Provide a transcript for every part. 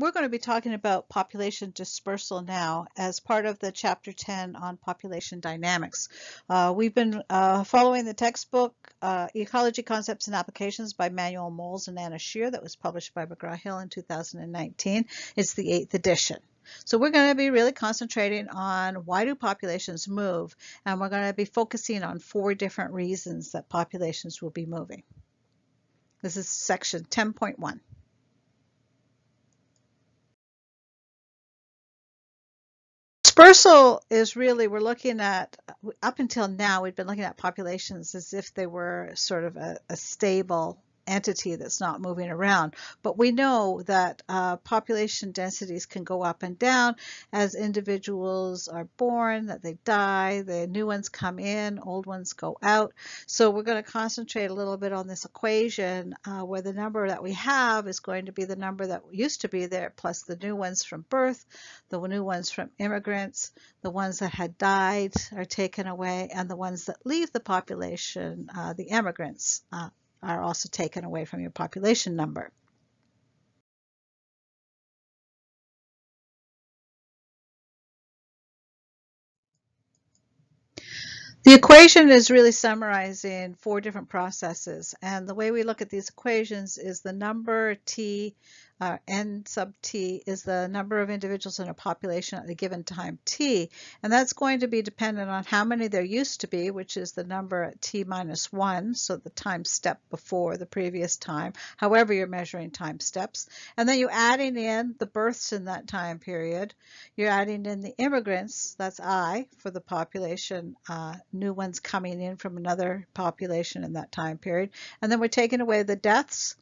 We're going to be talking about population dispersal now as part of the Chapter 10 on population dynamics. We've been following the textbook Ecology Concepts and Applications by Molles and Anna Sher that was published by McGraw-Hill in 2019. It's the 8th edition. So we're going to be really concentrating on why do populations move, and we're going to be focusing on 4 different reasons that populations will be moving. This is section 10.1. Dispersal is really, we're looking at, up until now, we've been looking at populations as if they were sort of a stable entity that's not moving around. But we know that population densities can go up and down as individuals are born, that they die, the new ones come in, old ones go out. So we're going to concentrate a little bit on this equation where the number that we have is going to be the number that used to be there plus the new ones from birth, the new ones from immigrants, the ones that had died are taken away, and the ones that leave the population, the immigrants, are also taken away from your population number. The equation is really summarizing 4 different processes, and the way we look at these equations is the number t, n sub t is the number of individuals in a population at a given time t, and that's going to be dependent on how many there used to be, which is the number at t minus 1, so the time step before the previous time, however you're measuring time steps, and then you're adding in the births in that time period, you're adding in the immigrants, that's I for the population, new ones coming in from another population in that time period. And then we're taking away the deaths,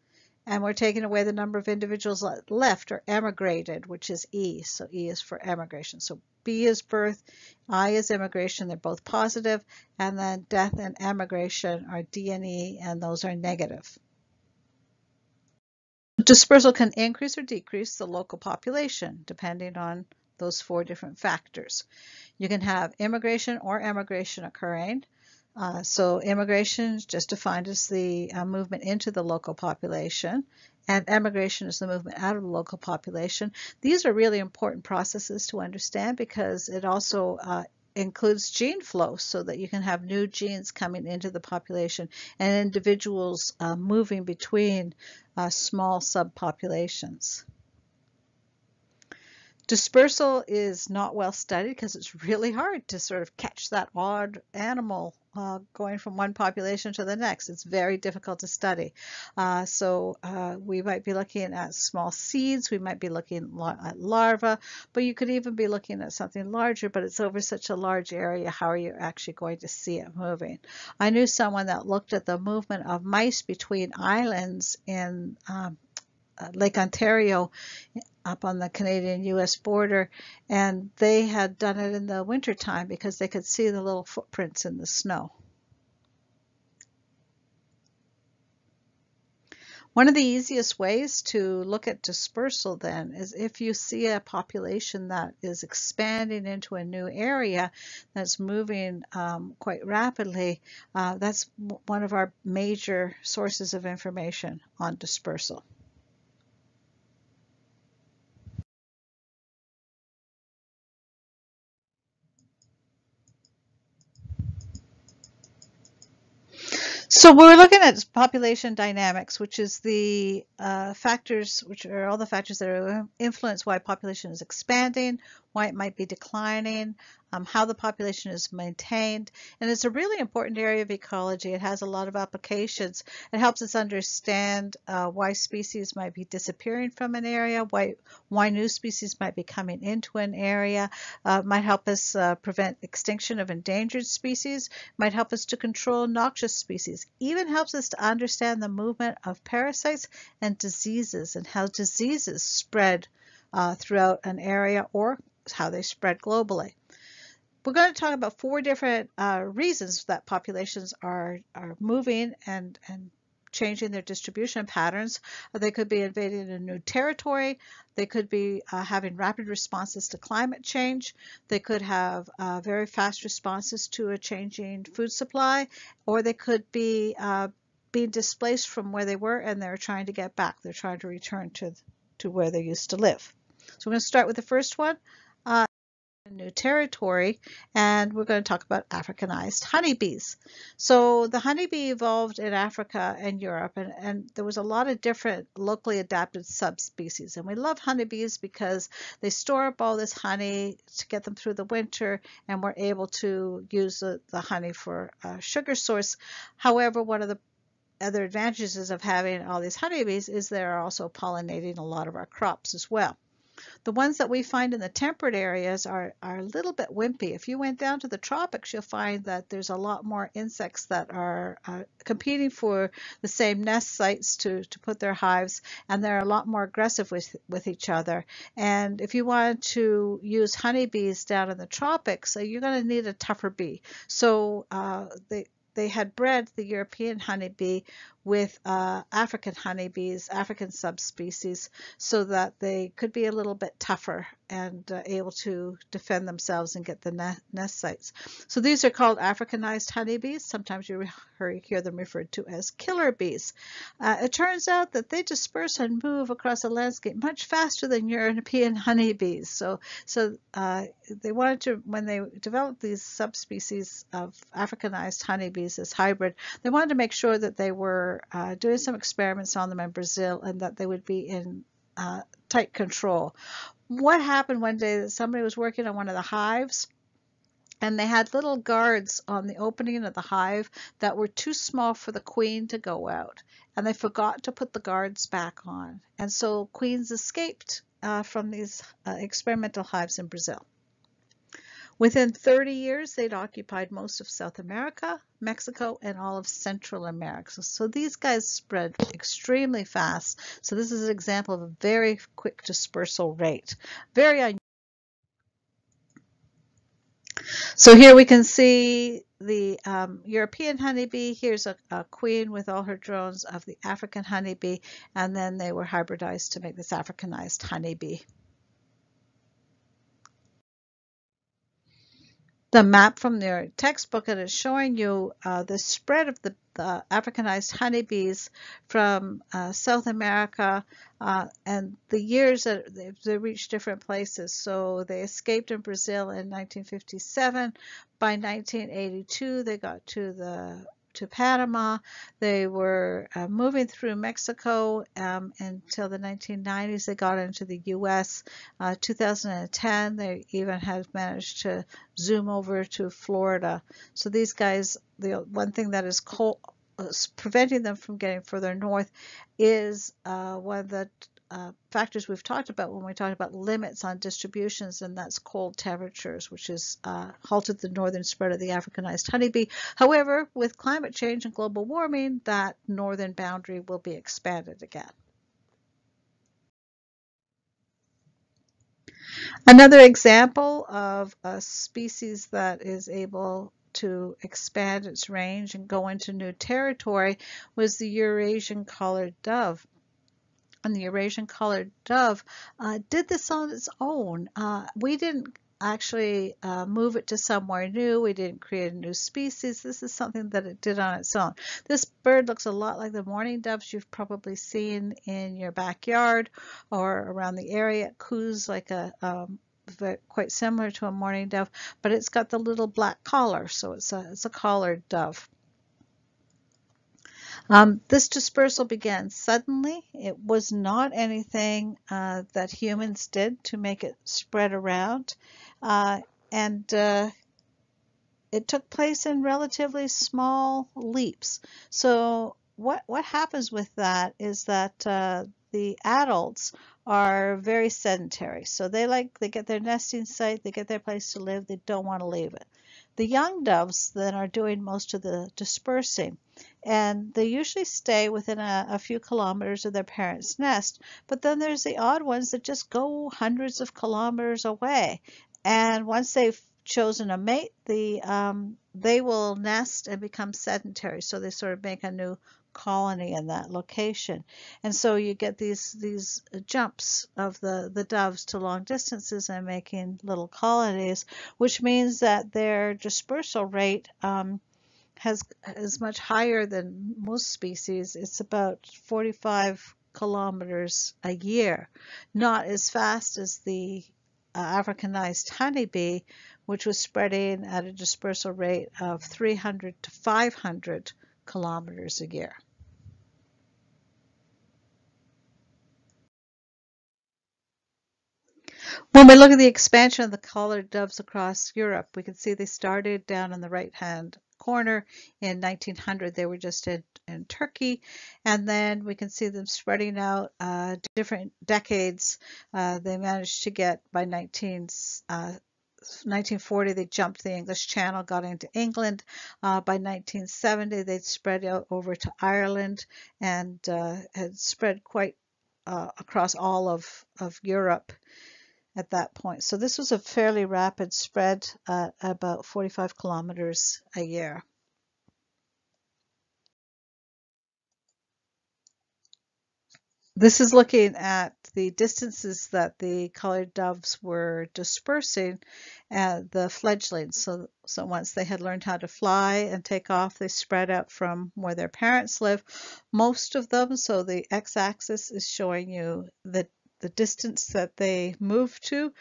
and we're taking away the number of individuals that left or emigrated, which is E. So E is for emigration. So B is birth, I is immigration. They're both positive. And then death and emigration are D and E, and those are negative. Dispersal can increase or decrease the local population depending on those 4 different factors. You can have immigration or emigration occurring. So immigration is just defined as the movement into the local population, and emigration is the movement out of the local population. These are really important processes to understand because it also includes gene flow, so that you can have new genes coming into the population and individuals moving between small subpopulations. Dispersal is not well studied because it's really hard to sort of catch that odd animal going from one population to the next. It's very difficult to study. We might be looking at small seeds, we might be looking at larvae, but you could even be looking at something larger, but it's over such a large area, how are you actually going to see it moving? I knew someone that looked at the movement of mice between islands in Lake Ontario up on the Canadian-US border, and they had done it in the winter time because they could see the little footprints in the snow. One of the easiest ways to look at dispersal then is if you see a population that is expanding into a new area that's moving quite rapidly, that's one of our major sources of information on dispersal. So we're looking at population dynamics, which is the factors, which are all the factors that are influence why population is expanding, why it might be declining, how the population is maintained. And it's a really important area of ecology. It has a lot of applications. It helps us understand why species might be disappearing from an area, why new species might be coming into an area, might help us prevent extinction of endangered species, might help us to control noxious species, even helps us to understand the movement of parasites and diseases and how diseases spread throughout an area or how they spread globally. We're going to talk about 4 different reasons that populations are moving and changing their distribution patterns. They could be invading a new territory. They could be having rapid responses to climate change. They could have very fast responses to a changing food supply, or they could be being displaced from where they were and they're trying to get back. They're trying to return to to where they used to live. So we're going to start with the first one, new territory, and we're going to talk about Africanized honeybees. So the honeybee evolved in Africa and Europe, and there was a lot of different locally adapted subspecies. And we love honeybees because they store up all this honey to get them through the winter, and we're able to use the honey for a sugar source. However, one of the other advantages of having all these honeybees is they're also pollinating a lot of our crops as well. The ones that we find in the temperate areas are a little bit wimpy. If you went down to the tropics, you'll find that there's a lot more insects that are competing for the same nest sites to put their hives, and they're a lot more aggressive with each other. And if you wanted to use honeybees down in the tropics, so you're going to need a tougher bee. So they had bred the European honeybee with African honeybees, African subspecies, so that they could be a little bit tougher and able to defend themselves and get the nest sites. So these are called Africanized honeybees. Sometimes you hear them referred to as killer bees. It turns out that they disperse and move across a landscape much faster than European honeybees. So they wanted to, when they developed these subspecies of Africanized honeybees as hybrid, they wanted to make sure that they were doing some experiments on them in Brazil and that they would be in tight control. What happened one day that somebody was working on one of the hives, and they had little guards on the opening of the hive that were too small for the queen to go out, and they forgot to put the guards back on. And so queens escaped from these experimental hives in Brazil. Within 30 years, they'd occupied most of South America, Mexico, and all of Central America. So these guys spread extremely fast. So this is an example of a very quick dispersal rate. Very unusual. So here we can see the European honeybee. Here's a queen with all her drones of the African honeybee, and then they were hybridized to make this Africanized honeybee. The map from their textbook, and it's showing you the spread of the Africanized honeybees from South America and the years that they reached different places. So they escaped in Brazil in 1957. By 1982, they got to Panama. They were moving through Mexico until the 1990s. They got into the U.S. 2010, they even had managed to zoom over to Florida. So these guys, the one thing that is preventing them from getting further north is one of the factors we've talked about when we talk about limits on distributions, and that's cold temperatures, which has halted the northern spread of the Africanized honeybee. However, with climate change and global warming, that northern boundary will be expanded again. Another example of a species that is able to expand its range and go into new territory was the Eurasian collared dove. And the Eurasian collared dove did this on its own. We didn't actually move it to somewhere new. We didn't create a new species. This is something that it did on its own. This bird looks a lot like the mourning doves you've probably seen in your backyard or around the area. It coos like a quite similar to a mourning dove, but it's got the little black collar, so it's a collared dove. This dispersal began suddenly. It was not anything that humans did to make it spread around. And it took place in relatively small leaps. So what happens with that is that the adults are very sedentary. So they get their nesting site, they get their place to live, they don't want to leave it. The young doves then are doing most of the dispersing, and they usually stay within a few kilometers of their parents' nest, but then there's the odd ones that just go hundreds of kilometers away. And once they've chosen a mate, they will nest and become sedentary, so they sort of make a new colony in that location. And so you get these jumps of the doves to long distances and making little colonies, which means that their dispersal rate is much higher than most species. It's about 45 kilometers a year, not as fast as the Africanized honeybee, which was spreading at a dispersal rate of 300 to 500 kilometers a year. When we look at the expansion of the collared doves across Europe, we can see they started down in the right-hand corner. In 1900, they were just in Turkey, and then we can see them spreading out different decades. They managed to get, by 1940, they jumped the English Channel, got into England. By 1970, they'd spread out over to Ireland and had spread quite across all of Europe at that point. So this was a fairly rapid spread, about 45 kilometers a year. This is looking at the distances that the collared doves were dispersing at the fledglings. So once they had learned how to fly and take off, they spread out from where their parents live. Most of them, so the x-axis is showing you the distance that they moved to,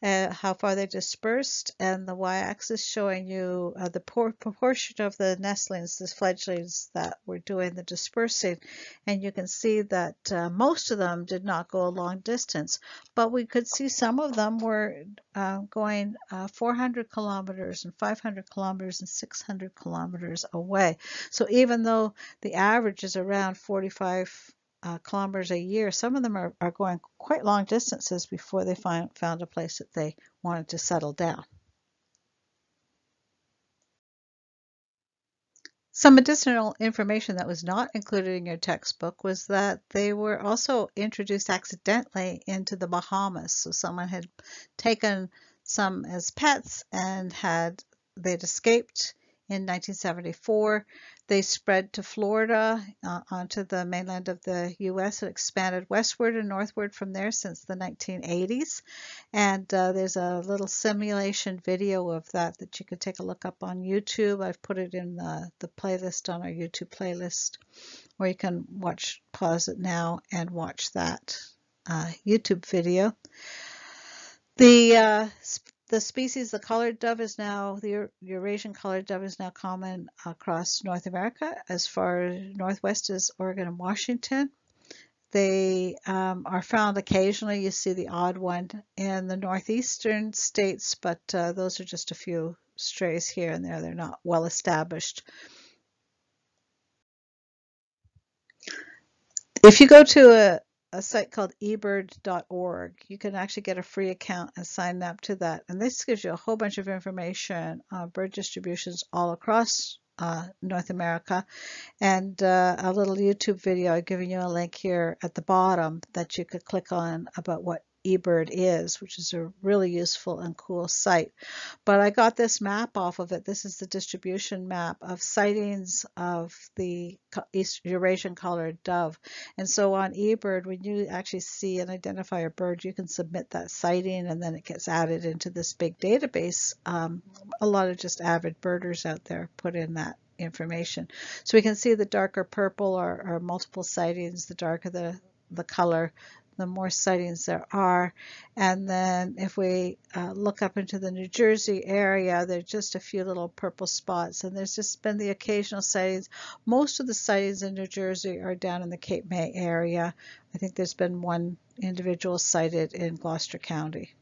how far they dispersed, and the y-axis showing you the proportion of the nestlings, the fledglings that were doing the dispersing. And you can see that most of them did not go a long distance, but we could see some of them were going 400 kilometers and 500 kilometers and 600 kilometers away. So even though the average is around 45 kilometers a year, some of them are going quite long distances before they found a place that they wanted to settle down. Some additional information that was not included in your textbook was that they were also introduced accidentally into the Bahamas. So someone had taken some as pets and they'd escaped. In 1974, they spread to Florida, onto the mainland of the U.S. and expanded westward and northward from there since the 1980s. And there's a little simulation video of that you can take a look up on YouTube. I've put it in the playlist on our YouTube playlist, where you can pause it now and watch that YouTube video. The species, the collared dove, is now, the Eurasian collared dove is now common across North America as far northwest as Oregon and Washington. They are found occasionally. You see the odd one in the northeastern states, but those are just a few strays here and there. They're not well established. If you go to a site called eBird.org, you can actually get a free account and sign up to that. And this gives you a whole bunch of information on bird distributions all across North America. And a little YouTube video, I've given you a link here at the bottom that you could click on about what eBird is, which is a really useful and cool site. But I got this map off of it. This is the distribution map of sightings of the Eurasian collared dove. And so on eBird, when you actually see and identify a bird, you can submit that sighting, and then it gets added into this big database. A lot of just avid birders out there put in that information. So we can see the darker purple are multiple sightings. The darker the color, the more sightings there are. And then if we look up into the New Jersey area, there's just a few little purple spots, and there's just been the occasional sightings. Most of the sightings in New Jersey are down in the Cape May area. I think there's been one individual sighted in Gloucester County.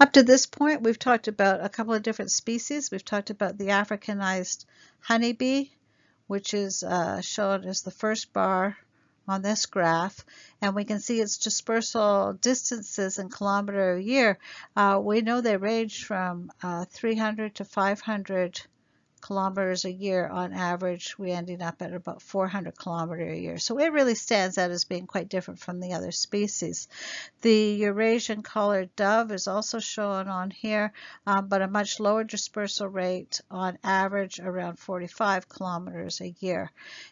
Up to this point, we've talked about a couple of different species. We've talked about the Africanized honeybee, which is shown as the first bar on this graph, and we can see its dispersal distances in kilometer a year. We know they range from 300 to 500 kilometers a year on average. We ended up at about 400 kilometers a year. So it really stands out as being quite different from the other species. The Eurasian collared dove is also shown on here, but a much lower dispersal rate on average, around 45 kilometers a year.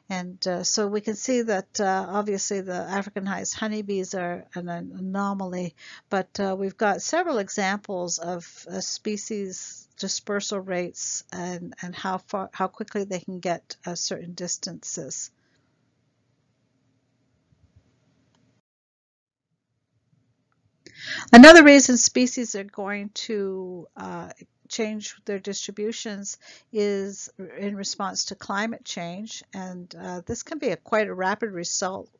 And so we can see that obviously the Africanized honeybees are an anomaly, but we've got several examples of species dispersal rates and how quickly they can get certain distances. Another reason species are going to change their distributions is in response to climate change, and this can be quite a rapid response.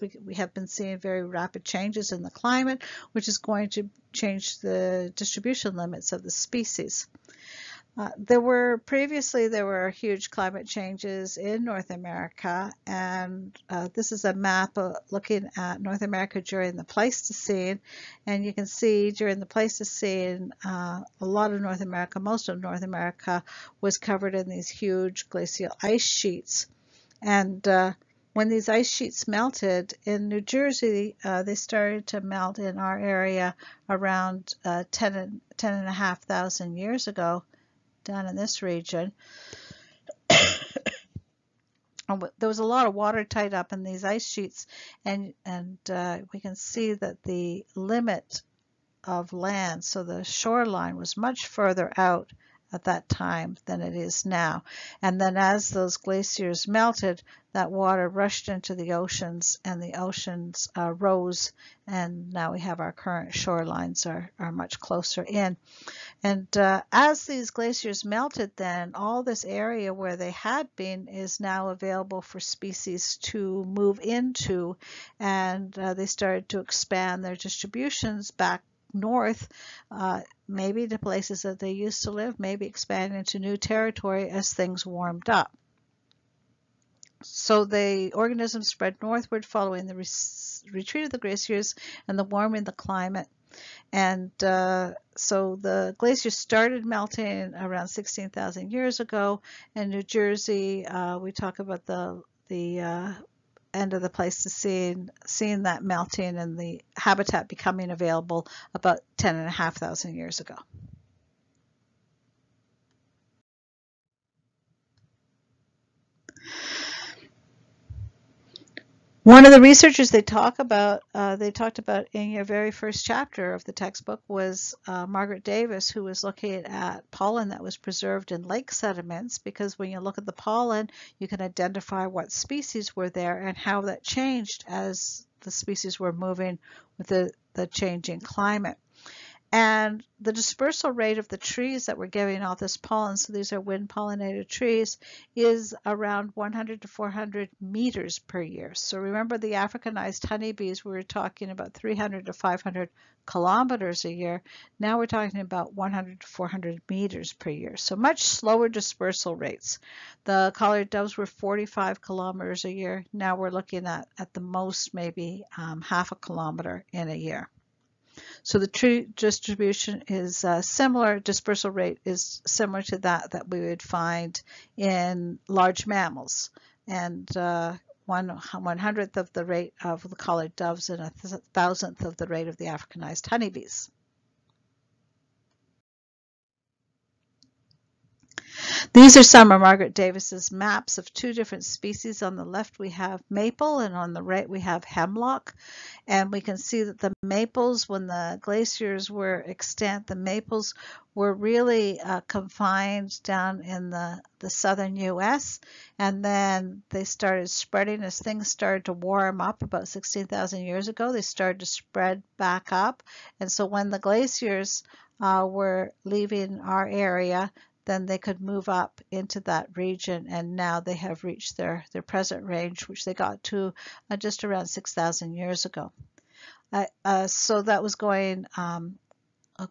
We have been seeing very rapid changes in the climate, which is going to change the distribution limits of the species. Previously there were huge climate changes in North America, and this is a map looking at North America during the Pleistocene, and you can see during the Pleistocene a lot of North America, most of North America, was covered in these huge glacial ice sheets. And when these ice sheets melted in New Jersey, they started to melt in our area around 10,500 years ago, down in this region. There was a lot of water tied up in these ice sheets, and we can see that the limit of land, so the shoreline, was much further out at that time than it is now. And then as those glaciers melted, that water rushed into the oceans, and the oceans rose, and now we have our current shorelines are much closer in. And as these glaciers melted, then all this area where they had been is now available for species to move into, and they started to expand their distributions back north, maybe to places that they used to live, maybe expand into new territory as things warmed up. So the organisms spread northward following the retreat of the glaciers and the warming of the climate. And so the glaciers started melting around 16,000 years ago. In New Jersey, we talk about the end of the Pleistocene, seeing that melting and the habitat becoming available about 10,500 years ago. One of the researchers they talked about in your very first chapter of the textbook was Margaret Davis, who was looking at pollen that was preserved in lake sediments, because when you look at the pollen, you can identify what species were there and how that changed as the species were moving with the changing climate. And the dispersal rate of the trees that were giving off this pollen, so these are wind pollinated trees, is around 100 to 400 meters per year. So remember, the Africanized honeybees, we were talking about 300 to 500 kilometers a year. Now we're talking about 100 to 400 meters per year. So much slower dispersal rates. The collared doves were 45 kilometers a year. Now we're looking at the most maybe half a kilometer in a year. So the tree distribution is similar, dispersal rate is similar to that we would find in large mammals, and 1/100th of the rate of the collared doves and 1,000th of the rate of the Africanized honeybees. These are some of Margaret Davis's maps of two different species. On the left we have maple, and on the right we have hemlock. And we can see that the maples, when the glaciers were extant, the maples were really confined down in the southern U.S. And then they started spreading as things started to warm up about 16,000 years ago. They started to spread back up. And so when the glaciers were leaving our area, then they could move up into that region, and now they have reached their present range, which they got to just around 6,000 years ago. So that was going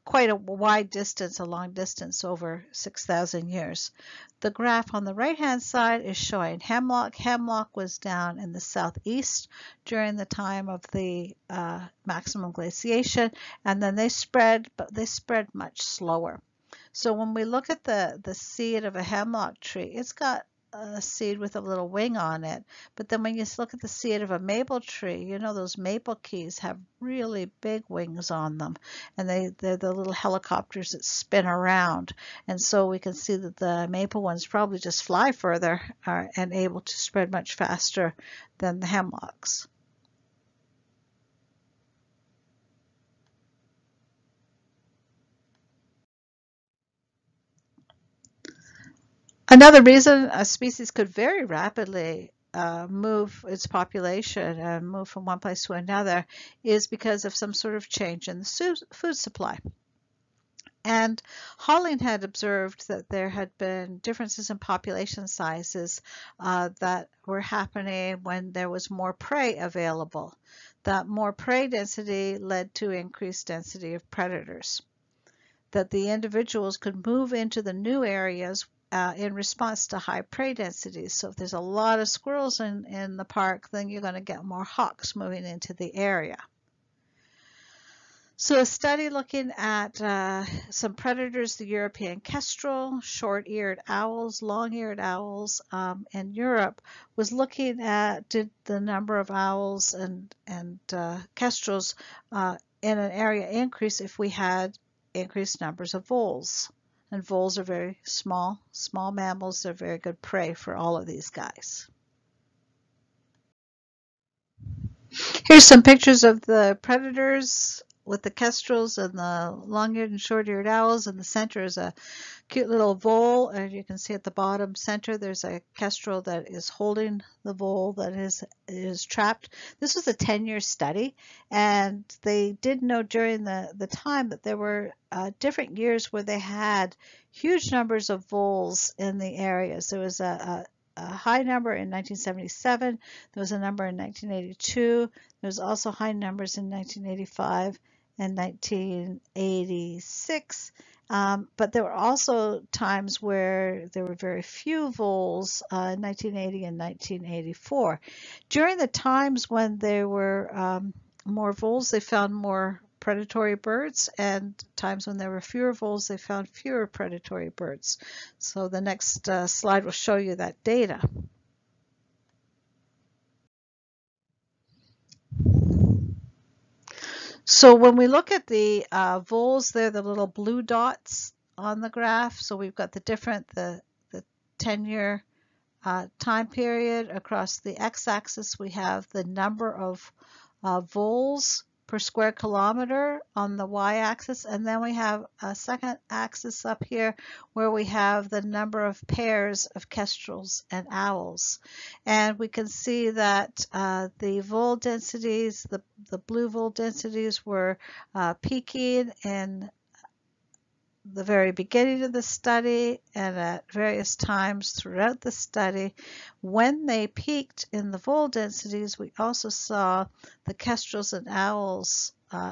quite a wide distance, a long distance, over 6,000 years. The graph on the right-hand side is showing hemlock. Hemlock was down in the southeast during the time of the maximum glaciation, and then they spread, but they spread much slower. So when we look at the seed of a hemlock tree, it's got a seed with a little wing on it. But then when you look at the seed of a maple tree, you know those maple keys have really big wings on them, and they're the little helicopters that spin around. And so we can see that the maple ones probably just fly further and able to spread much faster than the hemlocks. Another reason a species could very rapidly move its population and move from one place to another is because of some sort of change in the food supply. And Holling had observed that there had been differences in population sizes that were happening when there was more prey available. That more prey density led to increased density of predators. That the individuals could move into the new areas in response to high prey densities. So if there's a lot of squirrels in the park, then you're going to get more hawks moving into the area. So a study looking at some predators, the European kestrel, short-eared owls, long-eared owls in Europe, was looking at did the number of owls and kestrels in an area increase if we had increased numbers of voles. And voles are very small mammals. They're very good prey for all of these guys. Here's some pictures of the predators with the kestrels and the long-eared and short-eared owls. In the center is a cute little vole, and you can see at the bottom center there's a kestrel that is holding the vole that is trapped. This was a 10-year study, and they did know during the time that there were different years where they had huge numbers of voles in the areas. There was a high number in 1977, there was a number in 1982, there was also high numbers in 1985 and 1986. But there were also times where there were very few voles in 1980 and 1984. During the times when there were more voles, they found more predatory birds, and times when there were fewer voles, they found fewer predatory birds. So the next slide will show you that data. So when we look at the voles, they're the little blue dots on the graph. So we've got the 10-year time period. Across the x-axis, we have the number of voles per square kilometer on the y-axis, and then we have a second axis up here where we have the number of pairs of kestrels and owls. And we can see that the vole densities, the blue vole densities were peaking in the very beginning of the study and at various times throughout the study. When they peaked in the vole densities, we also saw the kestrels and owls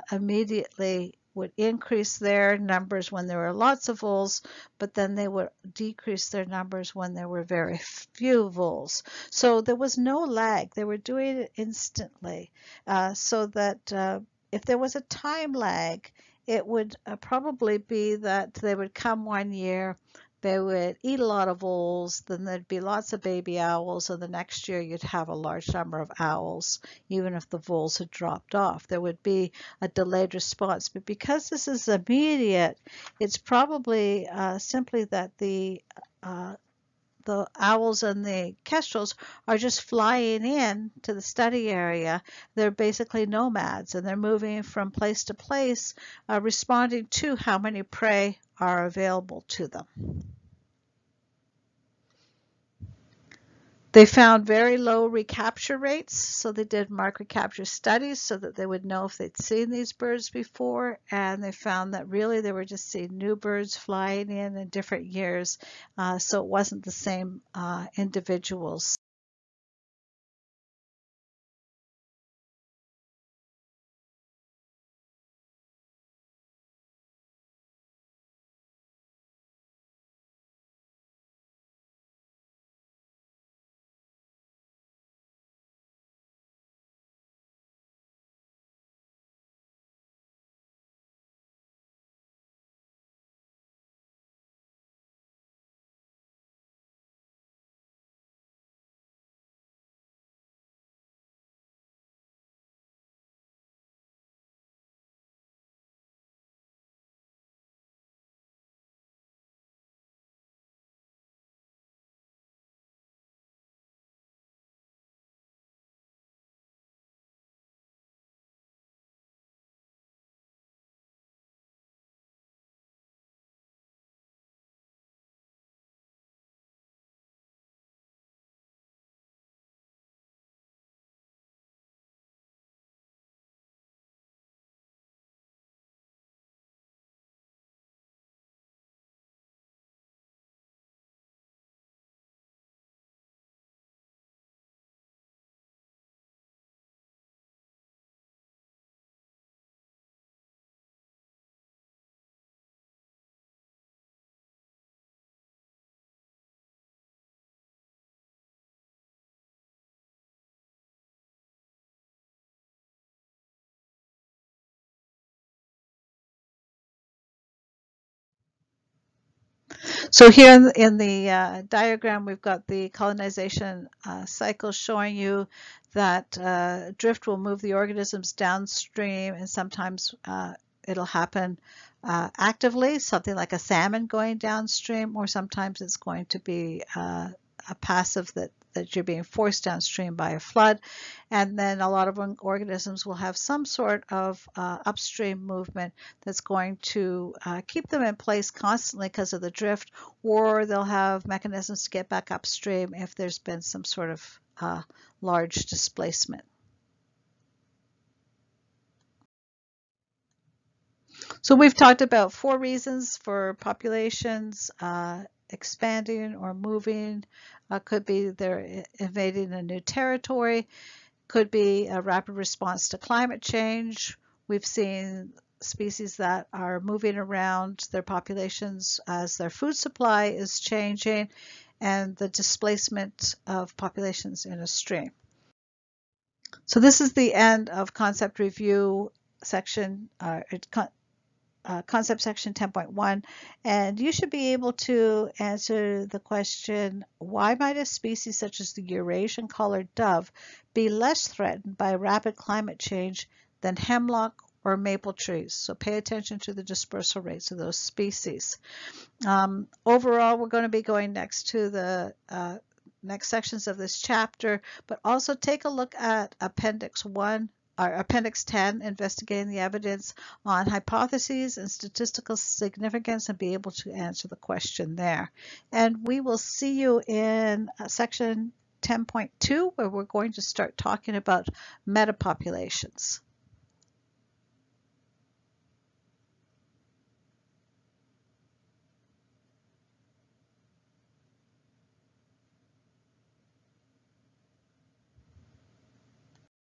immediately would increase their numbers when there were lots of voles, but then they would decrease their numbers when there were very few voles. So there was no lag. They were doing it instantly, so that if there was a time lag, it would probably be that they would come one year, they would eat a lot of voles, then there'd be lots of baby owls, and the next year you'd have a large number of owls, even if the voles had dropped off. There would be a delayed response. But because this is immediate, it's probably simply that the owls and the kestrels are just flying in to the study area. They're basically nomads, and they're moving from place to place, responding to how many prey are available to them. They found very low recapture rates, so they did mark recapture studies so that they would know if they'd seen these birds before, and they found that really they were just seeing new birds flying in different years, so it wasn't the same individuals. So here in the diagram, we've got the colonization cycle showing you that drift will move the organisms downstream, and sometimes it'll happen actively, something like a salmon going downstream, or sometimes it's going to be a passive that you're being forced downstream by a flood. And then a lot of organisms will have some sort of upstream movement that's going to keep them in place constantly because of the drift, or they'll have mechanisms to get back upstream if there's been some sort of large displacement. So we've talked about four reasons for populations expanding or moving. Could be they're invading a new territory, could be a rapid response to climate change. We've seen species that are moving around their populations as their food supply is changing, and the displacement of populations in a stream. So this is the end of concept review section, concept section 10.1, and you should be able to answer the question, why might a species such as the Eurasian collared dove be less threatened by rapid climate change than hemlock or maple trees? So pay attention to the dispersal rates of those species. Overall, we're going to be going next to the next sections of this chapter, but also take a look at Appendix 1. Our Appendix 10, investigating the evidence on hypotheses and statistical significance, and be able to answer the question there. And we will see you in section 10.2, where we're going to start talking about metapopulations.